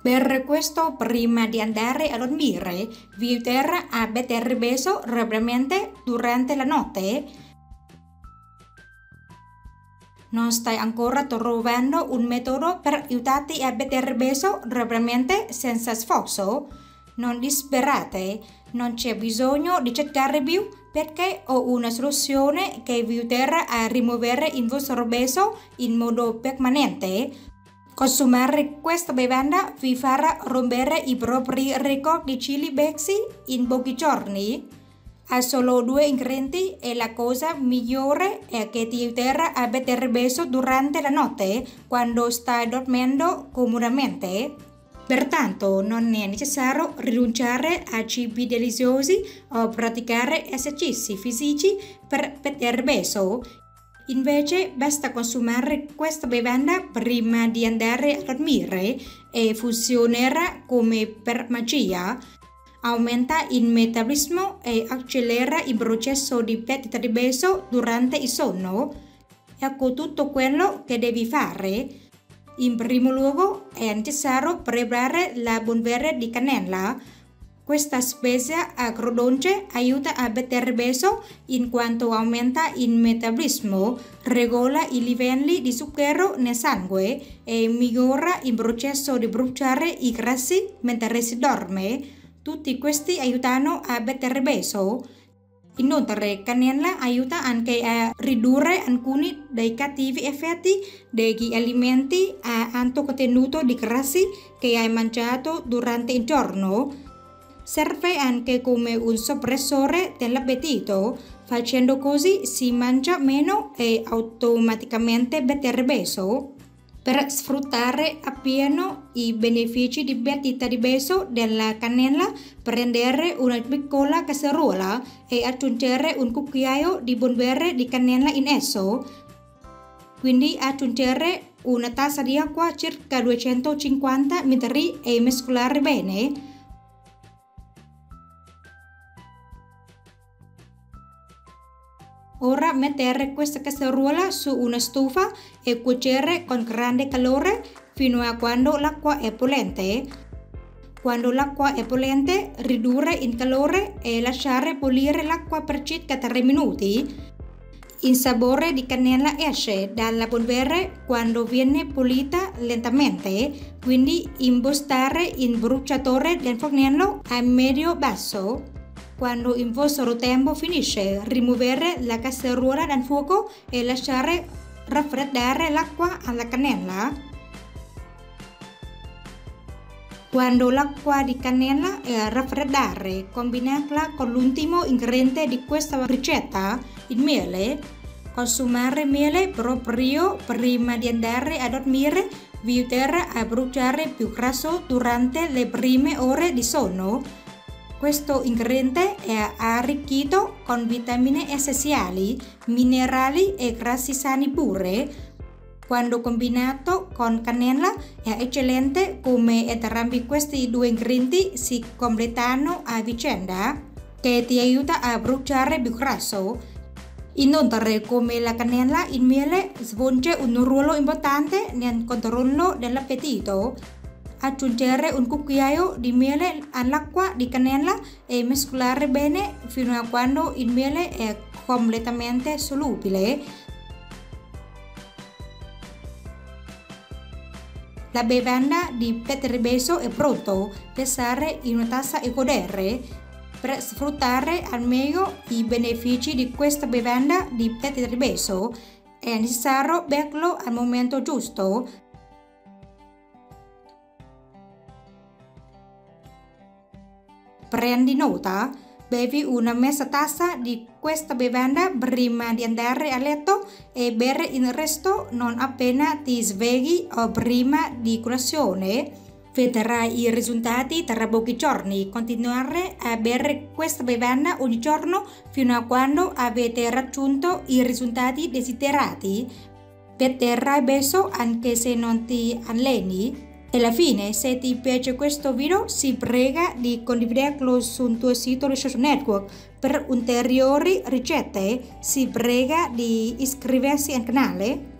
Per questo prima di andare a dormire vi terrà a battere peso rapidamente durante la notte. Non stai ancora trovando un metodo per aiutarti a battere peso rapidamente senza sforzo? Non disperate, non c'è bisogno di cercare più perché ho una soluzione che vi aiuterà a rimuovere il vostro peso in modo permanente. Consumare questa bevanda vi farà rompere i propri record di chili persi in pochi giorni. Ha solo 2 ingredienti e la cosa migliore è che ti aiuterà a battere peso durante la notte quando stai dormendo comodamente. Pertanto non è necessario rinunciare a cibi deliziosi o praticare esercizi fisici per battere peso. Invece basta consumare questa bevanda prima di andare a dormire e funzionerà come per magia. Aumenta il metabolismo e accelera il processo di perdita di peso durante il sonno. Ecco tutto quello che devi fare. In primo luogo è necessario preparare la polvere di cannella. Questa spezia agrodolce aiuta a battere peso in quanto aumenta il metabolismo, regola i livelli di zucchero nel sangue e migliora il processo di bruciare i grassi mentre si dorme. Tutti questi aiutano a battere peso. Inoltre, cannella aiuta anche a ridurre alcuni dei cattivi effetti degli alimenti a alto contenuto di grassi che hai mangiato durante il giorno. Serve anche come un soppressore dell'appetito, facendo così si mangia meno e automaticamente battere peso. Per sfruttare appieno i benefici di perdita di peso della cannella, prendere una piccola casseruola e aggiungere un cucchiaio di polvere di cannella in esso. Quindi aggiungere una tazza di acqua circa 250 ml e mescolare bene. Ora mettere questa casseruola su una stufa e cuocere con grande calore fino a quando l'acqua è bollente. Quando l'acqua è bollente, ridurre il calore e lasciare bollire l'acqua per circa 3 minuti. Il sapore di cannella esce dalla polvere quando viene bollita lentamente, quindi impostare il bruciatore del fornello a medio-basso. Quando il vostro tempo finisce, rimuovere la casseruola dal fuoco e lasciare raffreddare l'acqua alla cannella. Quando l'acqua di cannella è raffreddata, combinatela con l'ultimo ingrediente di questa ricetta, il miele. Consumare miele proprio prima di andare a dormire vi aiuterà a bruciare più grasso durante le prime ore di sonno. Questo ingrediente è arricchito con vitamine essenziali, minerali e grassi sani pure. Quando combinato con cannella è eccellente come entrambi questi 2 ingredienti si completano a vicenda, che ti aiuta a bruciare più grasso. Inoltre, come la cannella, il miele svolge un ruolo importante nel controllo dell'appetito. Aggiungere un cucchiaio di miele all'acqua di cannella e mescolare bene fino a quando il miele è completamente solubile. La bevanda di battere peso è pronta, versare in una tazza e godere. Per sfruttare al meglio i benefici di questa bevanda di battere peso è necessario berlo al momento giusto. Prendi nota, bevi una mezza tazza di questa bevanda prima di andare a letto e bere il resto non appena ti svegli o prima di colazione. Vedrai i risultati tra pochi giorni. Continuare a bere questa bevanda ogni giorno fino a quando avete raggiunto i risultati desiderati. Perderai peso anche se non ti alleni. E alla fine, se ti piace questo video, si prega di condividerlo sul tuo sito di social network. Per ulteriori ricette, si prega di iscriversi al canale.